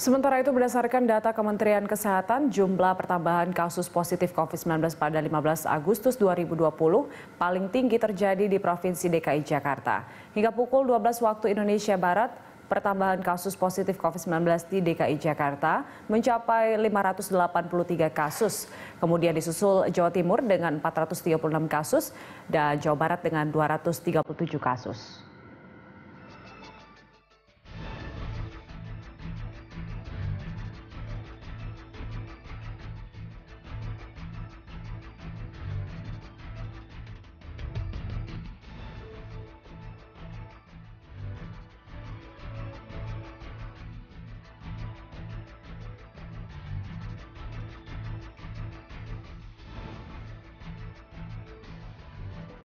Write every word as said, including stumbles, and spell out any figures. Sementara itu berdasarkan data Kementerian Kesehatan, jumlah pertambahan kasus positif covid sembilan belas pada lima belas Agustus dua ribu dua puluh paling tinggi terjadi di Provinsi D K I Jakarta. Hingga pukul dua belas waktu Indonesia Barat, pertambahan kasus positif covid sembilan belas di D K I Jakarta mencapai lima ratus delapan puluh tiga kasus. Kemudian disusul Jawa Timur dengan empat ratus tiga puluh enam kasus dan Jawa Barat dengan dua ratus tiga puluh tujuh kasus.